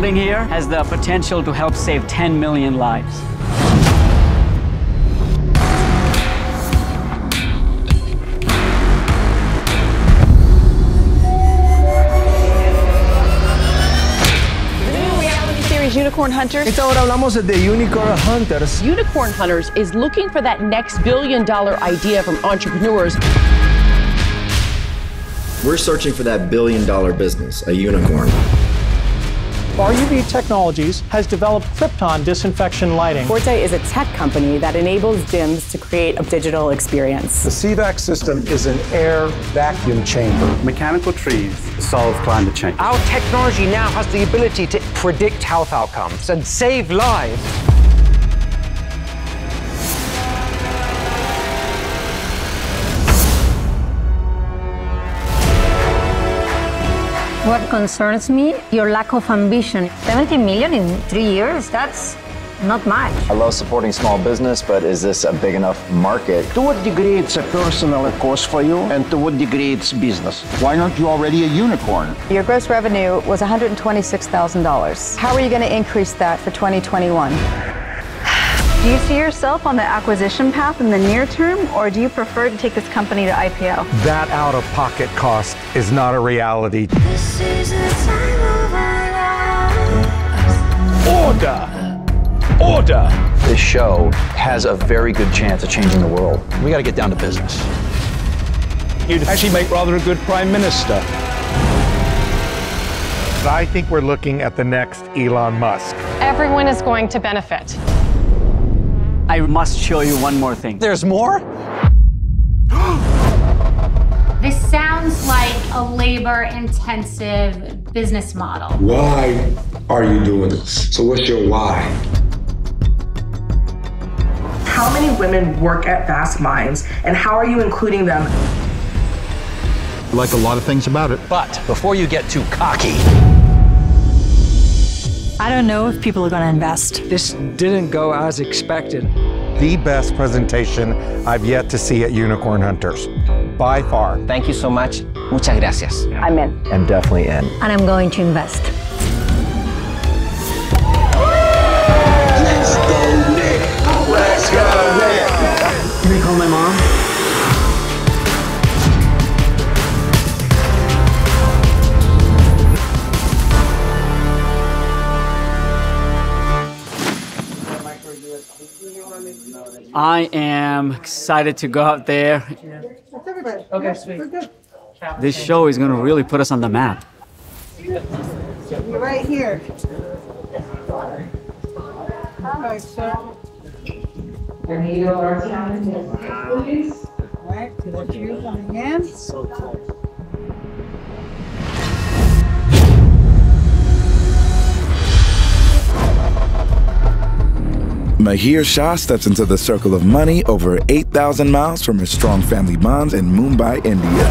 building here has the potential to help save 10 million lives. Unicorn Hunters. Esta hora hablamos de Unicorn Hunters. Unicorn Hunters is looking for that next billion-dollar idea from entrepreneurs. We're searching for that billion-dollar business, a unicorn. Our UV Technologies has developed Krypton disinfection lighting. Forte is a tech company that enables gyms to create a digital experience. The CVAC system is an air vacuum chamber. Mechanical trees solve climate change. Our technology now has the ability to predict health outcomes and save lives. What concerns me, your lack of ambition. 70 million in 3 years, that's not much. I love supporting small business, but is this a big enough market? To what degree it's a personal cost for you, and to what degree it's business? Why aren't you already a unicorn? Your gross revenue was $126,000. How are you going to increase that for 2021? Do you see yourself on the acquisition path in the near term, or do you prefer to take this company to IPO? That out-of-pocket cost is not a reality. This is the time of our lives. Order! Order! This show has a very good chance of changing the world. We gotta get down to business. You'd actually make rather a good prime minister. I think we're looking at the next Elon Musk. Everyone is going to benefit. I must show you one more thing. There's more? This sounds like a labor-intensive business model. Why are you doing this? So what's your why? How many women work at Fast Minds, and how are you including them? I like a lot of things about it. But before you get too cocky, I don't know if people are going to invest. This didn't go as expected. The best presentation I've yet to see at Unicorn Hunters, by far. Thank you so much. Muchas gracias. I'm in. I'm definitely in. And I'm going to invest. Let's go, Nick. Let's go, Nick. Can I call my mom? I am excited to go out there. That's everybody. Okay, sweet. We're good. This show is going to really put us on the map. We're right here. All right, sir. There you go. All right, thank you coming in. So close. Mihir Shah steps into the circle of money over 8,000 miles from her strong family bonds in Mumbai, India.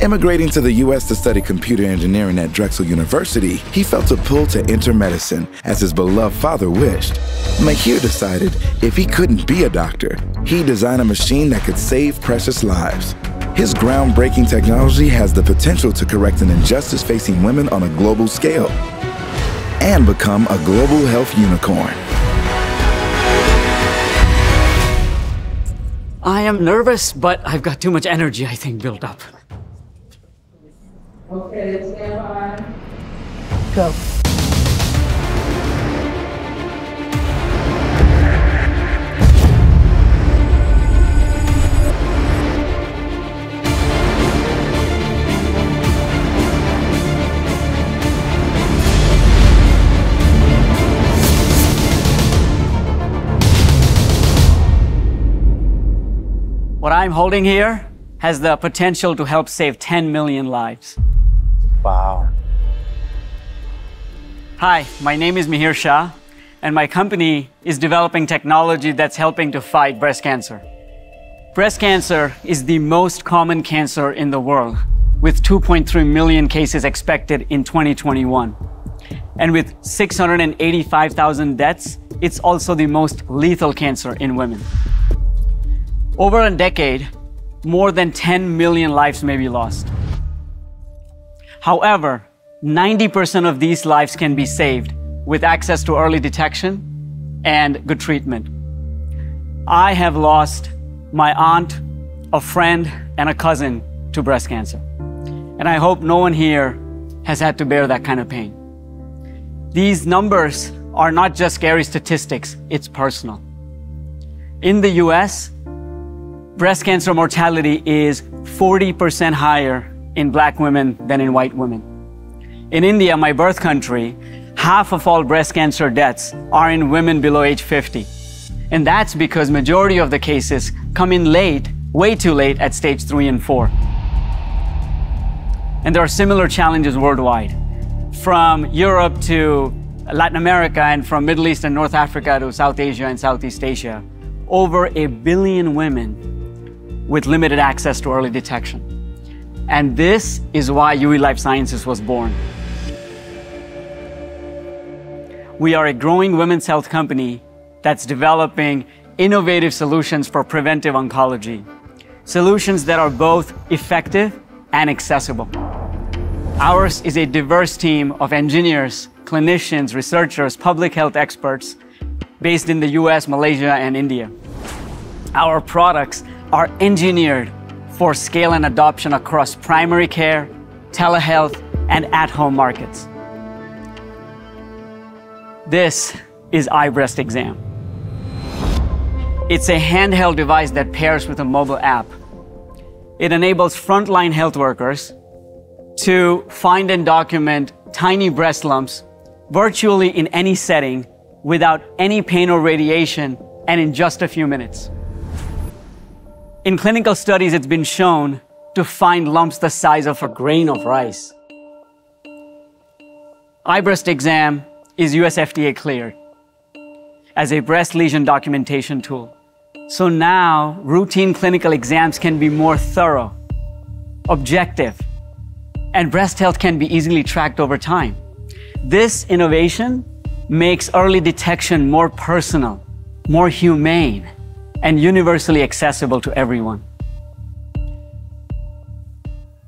Immigrating to the U.S. to study computer engineering at Drexel University, he felt a pull to enter medicine, as his beloved father wished. Mihir decided if he couldn't be a doctor, he'd design a machine that could save precious lives. His groundbreaking technology has the potential to correct an injustice facing women on a global scale and become a global health unicorn. I am nervous, but I've got too much energy, I think, built up. Okay, stand by. Go. What I'm holding here has the potential to help save 10 million lives. Wow. Hi, my name is Mihir Shah, and my company is developing technology that's helping to fight breast cancer. Breast cancer is the most common cancer in the world, with 2.3 million cases expected in 2021. And with 685,000 deaths, it's also the most lethal cancer in women. Over a decade, more than 10 million lives may be lost. However, 90% of these lives can be saved with access to early detection and good treatment. I have lost my aunt, a friend, and a cousin to breast cancer. And I hope no one here has had to bear that kind of pain. These numbers are not just scary statistics, it's personal. In the US, breast cancer mortality is 40% higher in Black women than in white women. In India, my birth country, half of all breast cancer deaths are in women below age 50. And that's because majority of the cases come in late, way too late, at stage 3 and 4. And there are similar challenges worldwide, from Europe to Latin America and from Middle East and North Africa to South Asia and Southeast Asia. Over 1 billion women with limited access to early detection. And this is why UE Life Sciences was born. We are a growing women's health company that's developing innovative solutions for preventive oncology, solutions that are both effective and accessible. Ours is a diverse team of engineers, clinicians, researchers, public health experts, based in the US, Malaysia, and India. Our products are engineered for scale and adoption across primary care, telehealth, and at-home markets. This is iBreastExam. It's a handheld device that pairs with a mobile app. It enables frontline health workers to find and document tiny breast lumps virtually in any setting without any pain or radiation, and in just a few minutes. In clinical studies, it's been shown to find lumps the size of a grain of rice. iBreastExam is US FDA cleared as a breast lesion documentation tool. So now, routine clinical exams can be more thorough, objective, and breast health can be easily tracked over time. This innovation makes early detection more personal, more humane, and universally accessible to everyone.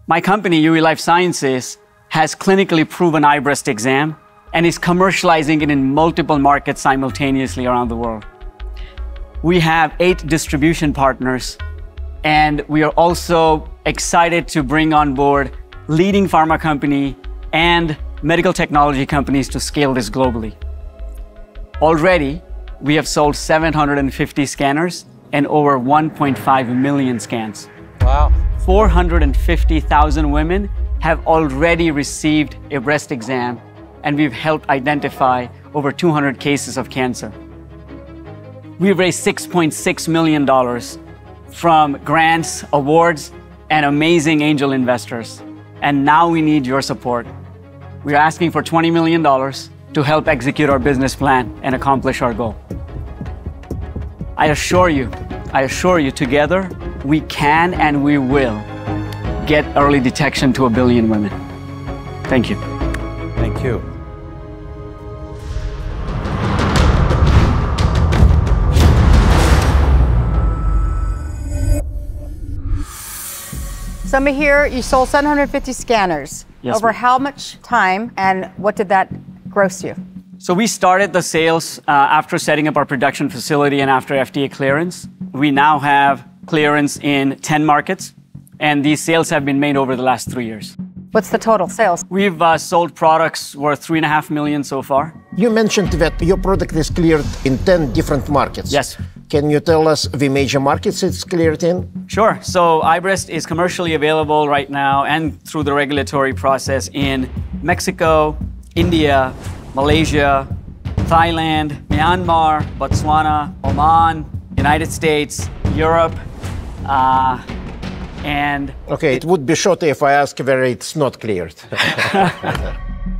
My company, UE Life Sciences, has clinically proven iBreastExam and is commercializing it in multiple markets simultaneously around the world. We have 8 distribution partners, and we are also excited to bring on board leading pharma company and medical technology companies to scale this globally. Already, we have sold 750 scanners and over 1.5 million scans. Wow. 450,000 women have already received a breast exam, and we've helped identify over 200 cases of cancer. We've raised $6.6 million from grants, awards, and amazing angel investors. And now we need your support. We're asking for $20 million to help execute our business plan and accomplish our goal. I assure you, together, we can and we will get early detection to 1 billion women. Thank you. Thank you. So Mihir, you sold 750 scanners. Yes, over how much time, and what did that gross you? So we started the sales after setting up our production facility and after FDA clearance. We now have clearance in 10 markets, and these sales have been made over the last 3 years. What's the total sales? We've sold products worth $3.5 million so far. You mentioned that your product is cleared in 10 different markets. Yes. Can you tell us the major markets it's cleared in? Sure. So iBreast is commercially available right now and through the regulatory process in Mexico, India, Malaysia, Thailand, Myanmar, Botswana, Oman, United States, Europe, and... Okay, it would be short if I ask whether it's not cleared.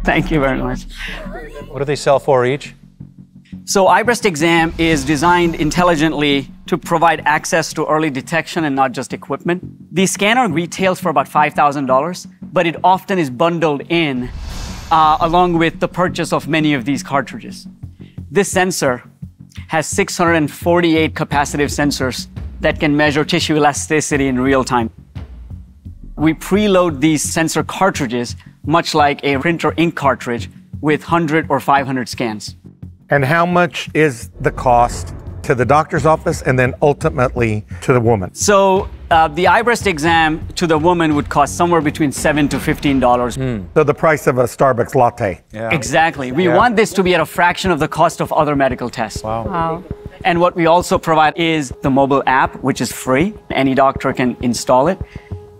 Thank you very much. What do they sell for each? So iBreastExam is designed intelligently to provide access to early detection and not just equipment. The scanner retails for about $5,000, but it often is bundled in along with the purchase of many of these cartridges. This sensor has 648 capacitive sensors that can measure tissue elasticity in real time. We preload these sensor cartridges much like a print or ink cartridge with 100 or 500 scans. And how much is the cost to the doctor's office and then ultimately to the woman? So the iBreast exam to the woman would cost somewhere between $7 to $15. So the price of a Starbucks latte. Yeah. Exactly. We want this to be at a fraction of the cost of other medical tests. Wow. And what we also provide is the mobile app, which is free. Any doctor can install it.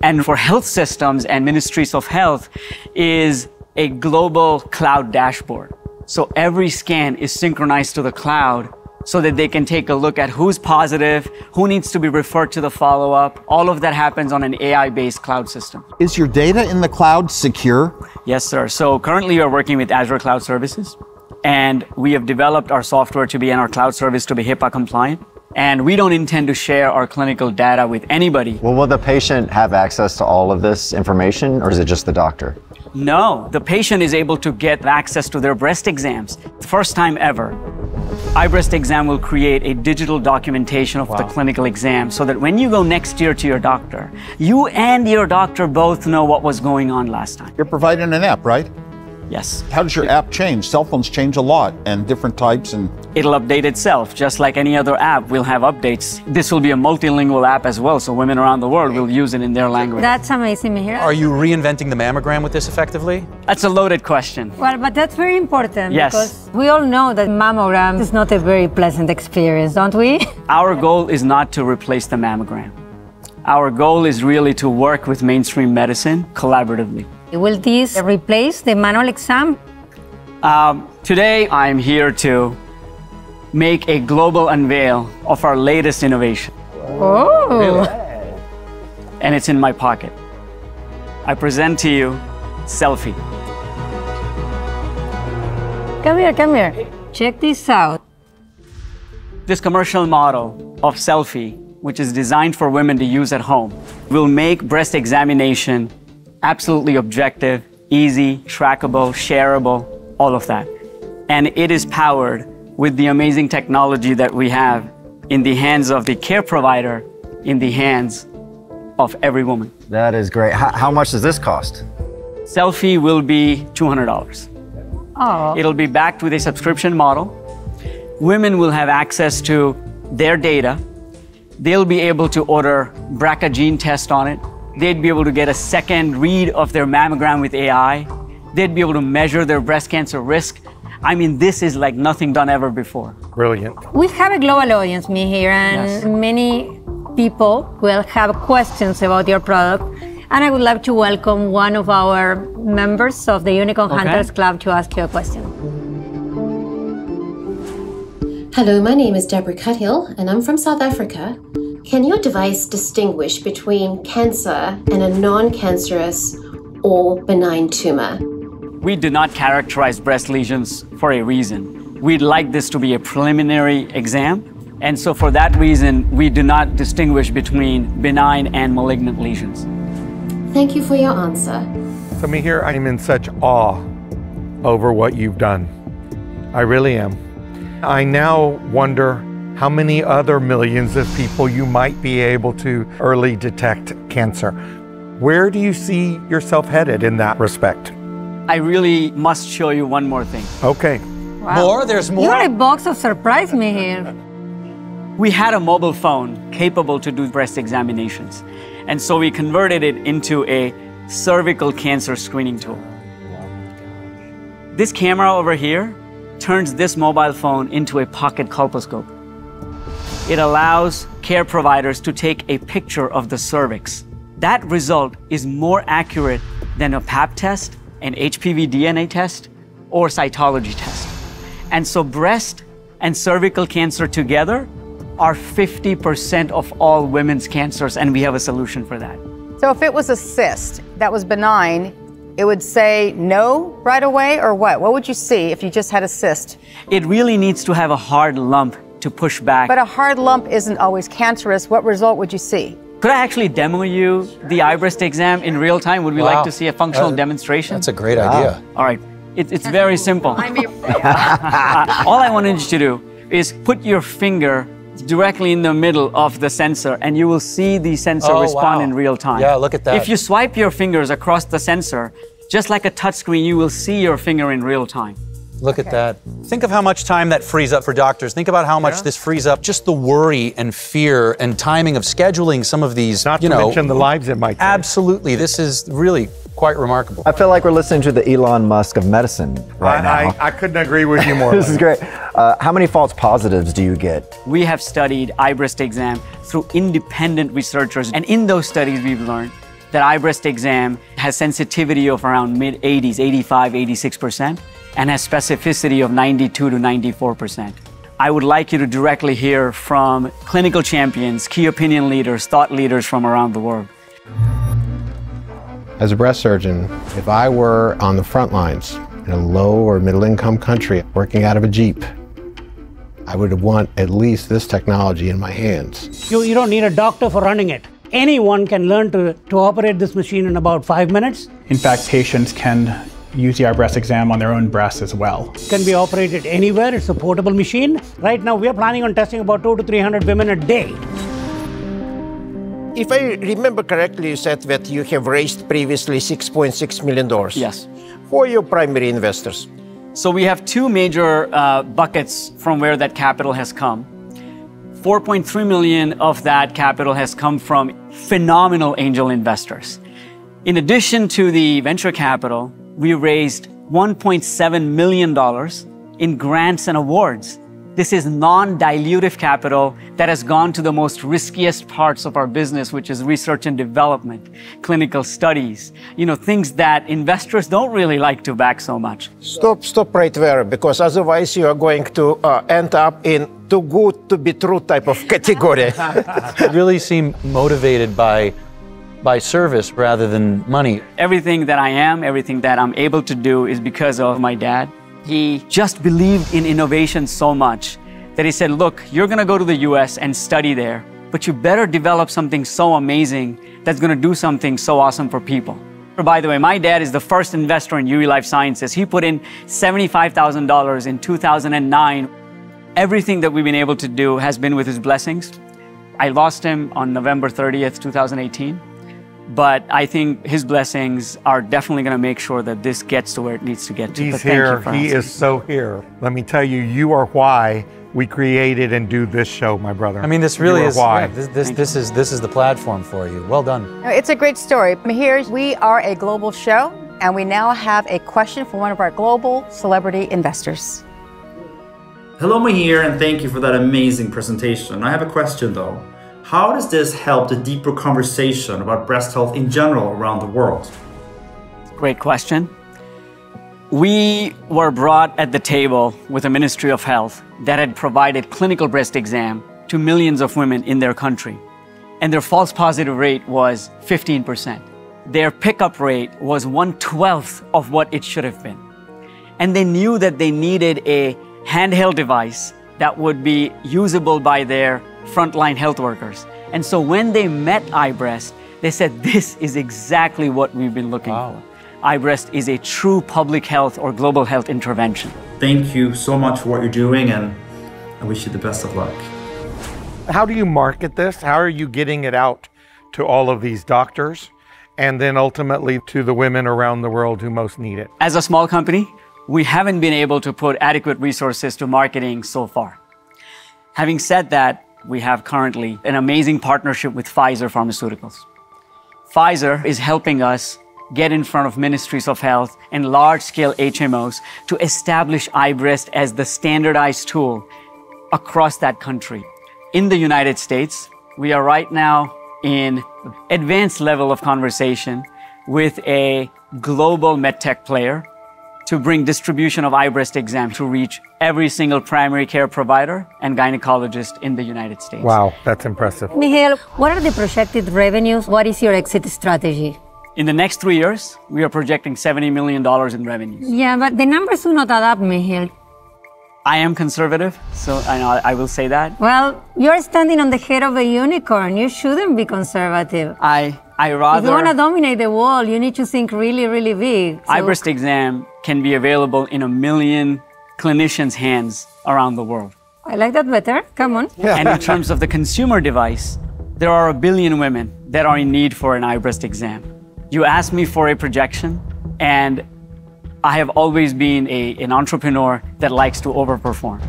And for health systems and ministries of health is a global cloud dashboard. So every scan is synchronized to the cloud so that they can take a look at who's positive, who needs to be referred to the follow-up. All of that happens on an AI-based cloud system. Is your data in the cloud secure? Yes, sir. So currently we're working with Azure Cloud Services, and we have developed our software to be and our cloud service to be HIPAA compliant. And we don't intend to share our clinical data with anybody. Well, will the patient have access to all of this information, or is it just the doctor? No, the patient is able to get access to their breast exams. First time ever, iBreastExam will create a digital documentation of the clinical exam so that when you go next year to your doctor, you and your doctor both know what was going on last time. You're providing an app, right? Yes. How does your app change? Cell phones change a lot and different types and... It'll update itself, just like any other app. We'll have updates. This will be a multilingual app as well, so women around the world will use it in their language. That's amazing, Mihir. Are you reinventing the mammogram with this effectively? That's a loaded question. Well, but that's very important because we all know that mammogram is not a very pleasant experience, don't we? Our goal is not to replace the mammogram. Our goal is really to work with mainstream medicine collaboratively. Will this replace the manual exam? Today, I'm here to make a global unveil of our latest innovation. Oh! Really? And it's in my pocket. I present to you SELFIE. Come here, come here. Check this out. This commercial model of SELFIE, which is designed for women to use at home, will make breast examination absolutely objective, easy, trackable, shareable, all of that. And it is powered with the amazing technology that we have in the hands of the care provider, in the hands of every woman. That is great. How much does this cost? SELFIE will be $200. Oh. It'll be backed with a subscription model. Women will have access to their data. They'll be able to order BRCA gene test on it. They'd be able to get a second read of their mammogram with AI. They'd be able to measure their breast cancer risk. I mean, this is like nothing done ever before. Brilliant. We have a global audience, Mihir, and many people will have questions about your product. And I would love to welcome one of our members of the Unicorn Hunters Club to ask you a question. Hello, my name is Deborah Cuthill, and I'm from South Africa. Can your device distinguish between cancer and a non-cancerous or benign tumor? We do not characterize breast lesions for a reason. We'd like this to be a preliminary exam, and so for that reason, we do not distinguish between benign and malignant lesions. Thank you for your answer. So Mihir, I'm in such awe over what you've done. I really am. I now wonder how many other millions of people you might be able to early detect cancer. Where do you see yourself headed in that respect? I really must show you one more thing. Okay. Wow. More? There's more? You're a box of surprise, Mihir. We had a mobile phone capable to do breast examinations. And so we converted it into a cervical cancer screening tool. This camera over here turns this mobile phone into a pocket colposcope. It allows care providers to take a picture of the cervix. That result is more accurate than a Pap test, an HPV DNA test, or cytology test. And so breast and cervical cancer together are 50% of all women's cancers, and we have a solution for that. So if it was a cyst that was benign, it would say no right away, or what? What would you see if you just had a cyst? It really needs to have a hard lump to push back. But a hard lump isn't always cancerous. What result would you see? Could I actually demo you the iBreast exam in real time? Would we like to see a functional demonstration? That's a great idea. All right, it's very simple. All I wanted you to do is put your finger directly in the middle of the sensor and you will see the sensor respond in real time. Yeah, look at that. If you swipe your fingers across the sensor, Just like a touchscreen, you will see your finger in real time. Look at that. Think of how much time that frees up for doctors. Think about how much this frees up, just the worry and fear and timing of scheduling some of these, Not to mention the lives it might take. Absolutely, this is really quite remarkable. I feel like we're listening to the Elon Musk of medicine right now. I couldn't agree with you more. This is great. How many false positives do you get? We have studied iBreastExam through independent researchers, and in those studies we've learned that iBreastExam has sensitivity of around mid-80s, 85, 86%, and has specificity of 92 to 94%. I would like you to directly hear from clinical champions, key opinion leaders, thought leaders from around the world. As a breast surgeon, if I were on the front lines in a low or middle income country working out of a Jeep, I would want at least this technology in my hands. You don't need a doctor for running it. Anyone can learn to operate this machine in about 5 minutes. In fact, patients can use the iBreastExam on their own breasts as well. It can be operated anywhere. It's a portable machine. Right now, we are planning on testing about 200 to 300 women a day. If I remember correctly, you said that you have raised previously $6.6 million. Yes. Who are your primary investors? So we have two major buckets from where that capital has come. 4.3 million of that capital has come from phenomenal angel investors. In addition to the venture capital, we raised $1.7 million in grants and awards. This is non-dilutive capital that has gone to the most riskiest parts of our business, which is research and development, clinical studies, things that investors don't really like to back so much. Stop right there, because otherwise you are going to end up in too good to be true type of category. You really seem motivated by service rather than money. Everything that I am, everything that I'm able to do is because of my dad. He just believed in innovation so much that he said, look, you're gonna go to the US and study there, but you better develop something so amazing that's gonna do something so awesome for people. By the way, my dad is the first investor in UE Life Sciences. He put in $75,000 in 2009. Everything that we've been able to do has been with his blessings. I lost him on November 30th, 2018. But I think his blessings are definitely going to make sure that this gets to where it needs to get to. He's here. He is so here. Let me tell you, you are why we created and do this show, my brother. I mean, this really is why. Yeah, this is the platform for you. Well done. It's a great story. Mihir, we are a global show, and we now have a question from one of our global celebrity investors. Hello, Mihir, and thank you for that amazing presentation. I have a question, though. How does this help the deeper conversation about breast health in general around the world? Great question. We were brought at the table with a Ministry of Health that had provided clinical BreastExam to millions of women in their country. And their false positive rate was 15%. Their pickup rate was 1/12 of what it should have been. And they knew that they needed a handheld device that would be usable by their frontline health workers. And so when they met iBreast, they said, this is exactly what we've been looking for. iBreast is a true public health or global health intervention. Thank you so much for what you're doing, and I wish you the best of luck. How do you market this? How are you getting it out to all of these doctors and then ultimately to the women around the world who most need it? As a small company, we haven't been able to put adequate resources to marketing so far. Having said that, we have currently an amazing partnership with Pfizer Pharmaceuticals. Pfizer is helping us get in front of ministries of health and large-scale HMOs to establish iBreast as the standardized tool across that country. In the United States, we are right now in advanced level of conversation with a global medtech player to bring distribution of iBreastExam to reach every single primary care provider and gynecologist in the United States. Wow, that's impressive. Mihir, what are the projected revenues? What is your exit strategy? In the next 3 years, we are projecting $70 million in revenues. Yeah, but the numbers do not add up, Mihir. I am conservative, so I will say that. Well, you're standing on the head of a unicorn. You shouldn't be conservative. If you want to dominate the world, you need to think really, really big. So iBreastExam can be available in 1 million clinicians' hands around the world. I like that better. Come on. Yeah. And in terms of the consumer device, there are 1 billion women that are in need for an iBreastExam. You asked me for a projection. And I have always been an entrepreneur that likes to overperform.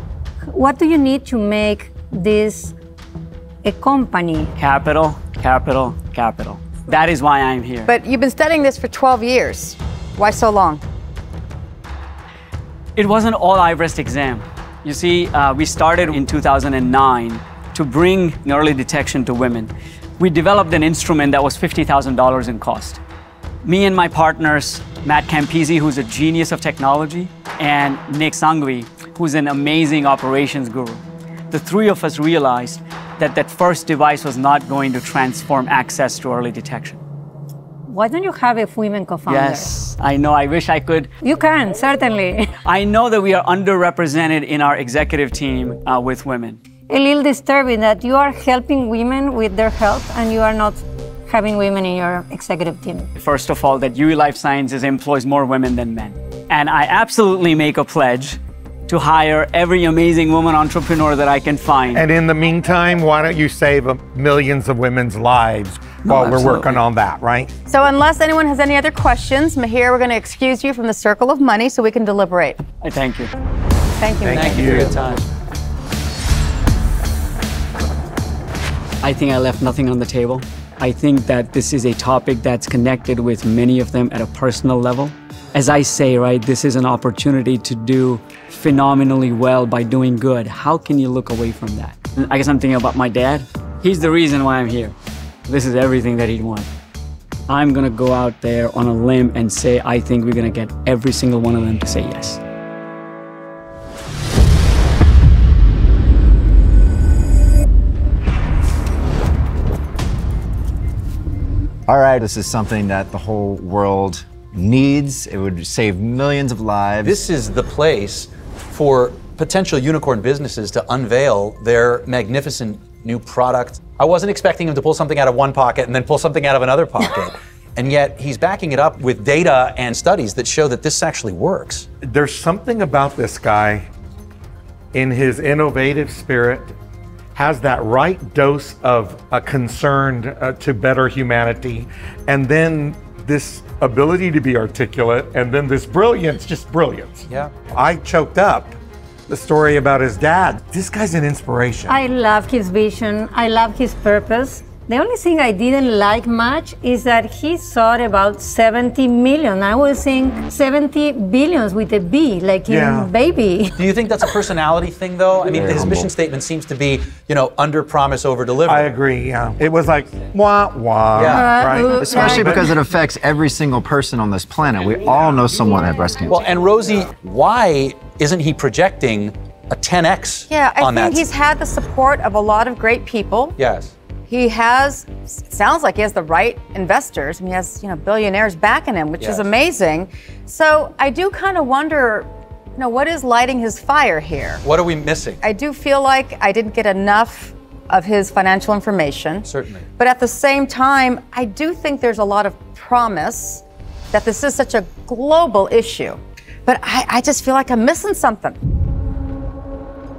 What do you need to make this a company? Capital, capital, capital. That is why I'm here. But you've been studying this for 12 years. Why so long? It wasn't all iBreastExam. You see, we started in 2009 to bring early detection to women. We developed an instrument that was $50,000 in cost. Me and my partners, Matt Campisi, who's a genius of technology, and Nick Sanghvi, who's an amazing operations guru. The three of us realized that that first device was not going to transform access to early detection. Why don't you have a women co-founder? Yes, I know, I wish I could. You can, certainly. I know that we are underrepresented in our executive team with women. A little disturbing that you are helping women with their health and you are not having women in your executive team. First of all, that UE Life Sciences employs more women than men. And I absolutely make a pledge to hire every amazing woman entrepreneur that I can find. And in the meantime, why don't you save millions of women's lives while we're working on that, right? So unless anyone has any other questions, Mihir, we're going to excuse you from the circle of money so we can deliberate. I thank you. Thank you, Mihir. Thank you for your time. I think I left nothing on the table. I think that this is a topic that's connected with many of them at a personal level. As I say, right, this is an opportunity to do phenomenally well by doing good. How can you look away from that? I guess I'm thinking about my dad. He's the reason why I'm here. This is everything that he'd want. I'm gonna go out there on a limb and say, I think we're gonna get every single one of them to say yes. All right, this is something that the whole world needs. It would save millions of lives. This is the place for potential unicorn businesses to unveil their magnificent new product. I wasn't expecting him to pull something out of one pocket and then pull something out of another pocket. And yet he's backing it up with data and studies that show that this actually works. There's something about this guy in his innovative spirit, has that right dose of a concern to better humanity, and then this ability to be articulate, and then this brilliance, just brilliance. Yeah. I choked up the story about his dad. This guy's an inspiration. I love his vision. I love his purpose. The only thing I didn't like much is that he thought about 70 million. I was saying 70 billions with a B, like in baby. Do you think that's a personality thing, though? I mean, his mission statement seems to be, you know, under promise, over deliver. I agree, yeah. It was like, wah, wah. Yeah. Right? Especially because it affects every single person on this planet. We all know someone had breast cancer. Well, and Rosie, why isn't he projecting a 10X on that? Yeah, I think he's had the support of a lot of great people. Yes. He has, it sounds like he has the right investors, and he has, you know, billionaires backing him, which is amazing. So I do kind of wonder, you know, what is lighting his fire here? What are we missing? I do feel like I didn't get enough of his financial information. Certainly. But at the same time, I do think there's a lot of promise that this is such a global issue. But I just feel like I'm missing something.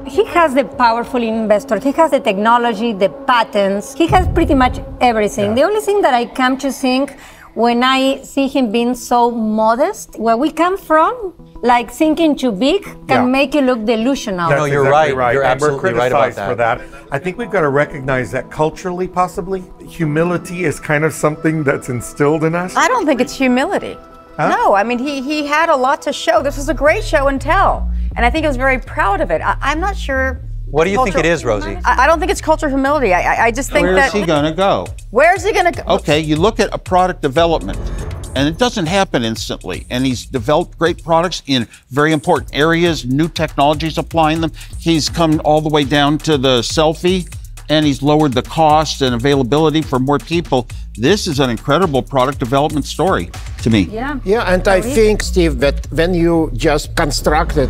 He has the powerful investor, he has the technology, the patents, he has pretty much everything. Yeah. The only thing that I come to think when I see him being so modest, where we come from, like thinking too big can make you look delusional. That's exactly right. You're absolutely right about that. For that. I think we've got to recognize that culturally, possibly, humility is kind of something that's instilled in us. I don't think it's humility. Huh? No, I mean, he had a lot to show. This was a great show and tell. And I think he was very proud of it. I'm not sure. What do you think it is, Rosie? I don't think it's cultural humility. I just think that. Where's he gonna go? Where's he gonna go? Okay, you look at a product development, and it doesn't happen instantly. And he's developed great products in very important areas, new technologies, applying them. He's come all the way down to the selfie, and he's lowered the cost and availability for more people. This is an incredible product development story to me. Yeah, yeah, and I think, Steve, that when you just constructed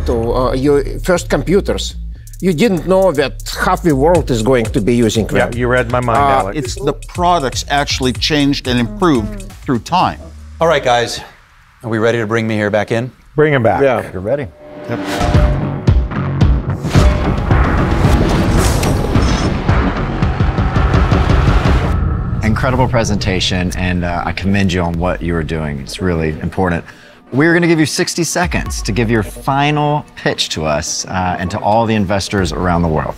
your first computers, you didn't know that half the world is going to be using them. Yeah, you read my mind, Alex. It's the products actually changed and improved through time. All right, guys, are we ready to bring Mihir back in? Bring him back. Yeah, you're ready. Yep. Incredible presentation, and I commend you on what you were doing. It's really important. We're gonna give you 60 seconds to give your final pitch to us and to all the investors around the world.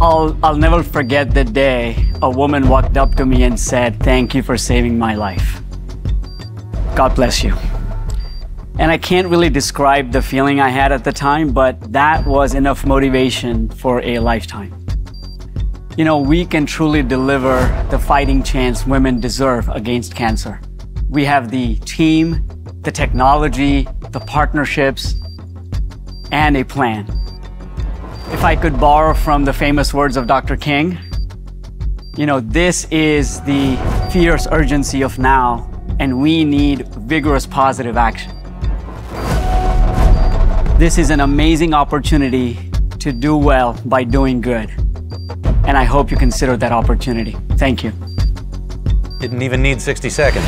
I'll never forget the day a woman walked up to me and said, "Thank you for saving my life. God bless you." And I can't really describe the feeling I had at the time, but that was enough motivation for a lifetime. You know, we can truly deliver the fighting chance women deserve against cancer. We have the team, the technology, the partnerships, and a plan. If I could borrow from the famous words of Dr. King, you know, this is the fierce urgency of now, and we need vigorous positive action. This is an amazing opportunity to do well by doing good. And I hope you consider that opportunity. Thank you. Didn't even need 60 seconds.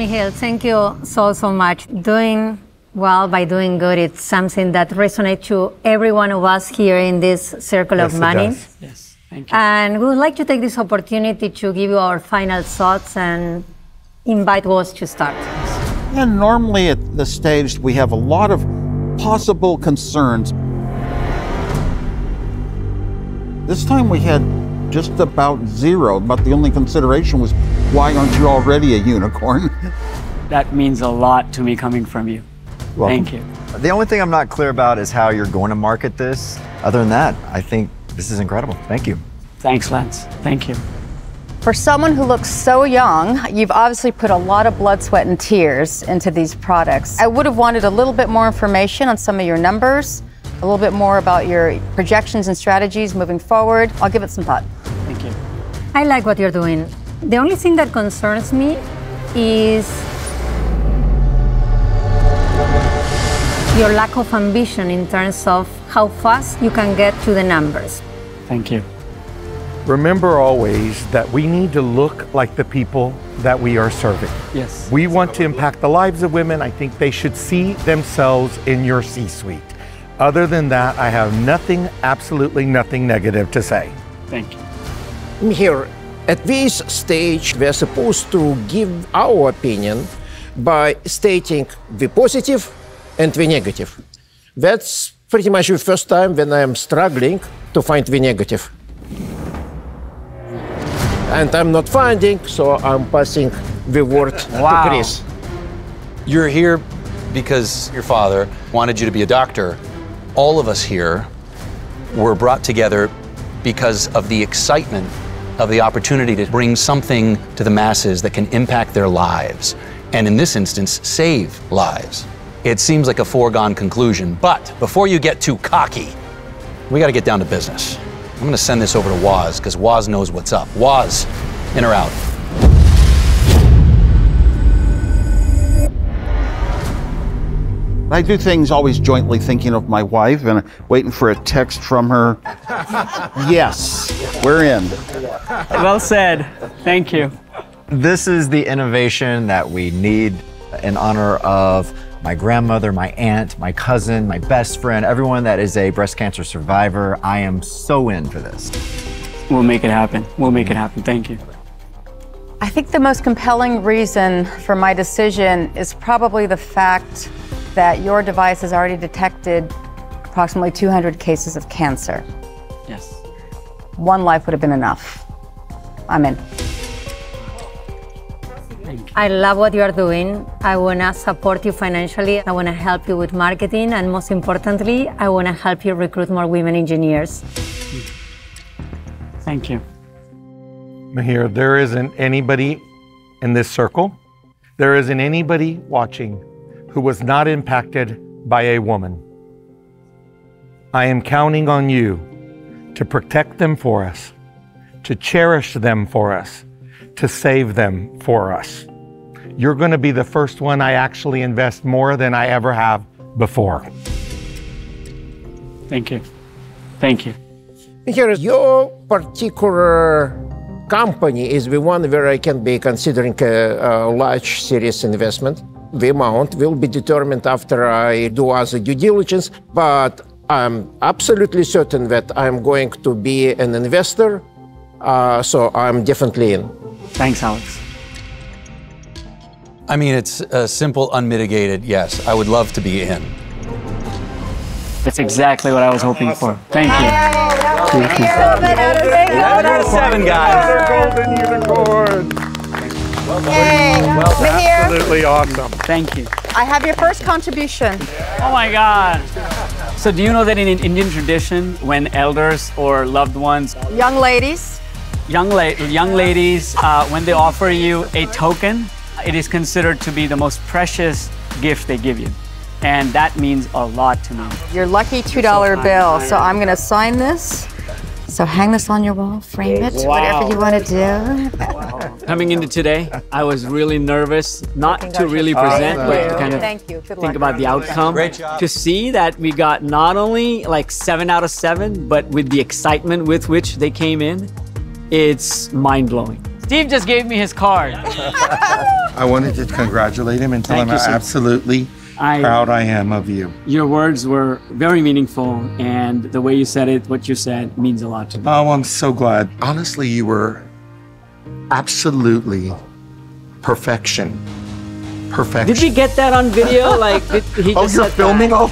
Mihir, thank you so much. Doing well by doing good, it's something that resonates to every one of us here in this circle of money. Yes, thank you. And we would like to take this opportunity to give you our final thoughts and invite us to start. And normally at this stage, we have a lot of possible concerns. This time we had just about zero, but the only consideration was, why aren't you already a unicorn? That means a lot to me coming from you. Well, thank you. The only thing I'm not clear about is how you're going to market this. Other than that, I think this is incredible. Thank you. Thanks, Lance. Thank you. For someone who looks so young, you've obviously put a lot of blood, sweat, and tears into these products. I would have wanted a little bit more information on some of your numbers, a little bit more about your projections and strategies moving forward. I'll give it some thought. Thank you. I like what you're doing. The only thing that concerns me is your lack of ambition in terms of how fast you can get to the numbers. Thank you. Remember always that we need to look like the people that we are serving. Yes. We want to impact the lives of women. I think they should see themselves in your C-suite. Other than that, I have nothing, absolutely nothing negative to say. Thank you. Mihir, at this stage, we're supposed to give our opinion by stating the positive and the negative. That's pretty much the first time when I'm struggling to find the negative. And I'm not finding, so I'm passing the word to Chris. You're here because your father wanted you to be a doctor. All of us here were brought together because of the excitement of the opportunity to bring something to the masses that can impact their lives, and in this instance, save lives. It seems like a foregone conclusion, but before you get too cocky, we gotta get down to business. I'm gonna send this over to Waz, because Waz knows what's up. Waz, in or out? I do things always jointly thinking of my wife and waiting for a text from her. Yes, we're in. Well said. Thank you. This is the innovation that we need in honor of my grandmother, my aunt, my cousin, my best friend, everyone that is a breast cancer survivor. I am so in for this. We'll make it happen. We'll make it happen. Thank you. I think the most compelling reason for my decision is probably the fact that your device has already detected approximately 200 cases of cancer. Yes. One life would have been enough. I'm in. I love what you are doing. I want to support you financially. I want to help you with marketing. And most importantly, I want to help you recruit more women engineers. Thank you. Mihir, there isn't anybody in this circle, there isn't anybody watching who was not impacted by a woman. I am counting on you to protect them for us, to cherish them for us, to save them for us. You're gonna be the first one I actually invest more than I ever have before. Thank you. Thank you. Here is your particular company is the one where I can be considering a large serious investment. The amount will be determined after I do other due diligence, but I'm absolutely certain that I'm going to be an investor, so I'm definitely in. Thanks, Alex. I mean, it's a simple, unmitigated yes. I would love to be in. That's exactly what I was hoping for. Thank you. Thank you. 11 out of 7, guys. Golden unicorn. Well done. Well done. Absolutely awesome. Thank you. I have your first contribution. Oh my God. So do you know that in Indian tradition, when elders or loved ones, young ladies, when they offer you a token, it is considered to be the most precious gift they give you. And that means a lot to me. Your lucky $2 bill. So I'm going to sign this. So hang this on your wall, frame it, whatever you want to do. Wow. Coming into today, I was really nervous, not to really present, but to kind of think about the outcome. Great job. To see that we got not only like 7 out of 7, but with the excitement with which they came in, it's mind-blowing. Steve just gave me his card. I wanted to congratulate him and tell him how absolutely proud I am of you. Your words were very meaningful, and the way you said it, what you said, means a lot to me. Oh, I'm so glad. Honestly, you were absolutely perfection. Perfection. Did we get that on video? Like, did he just— Oh, you're filming all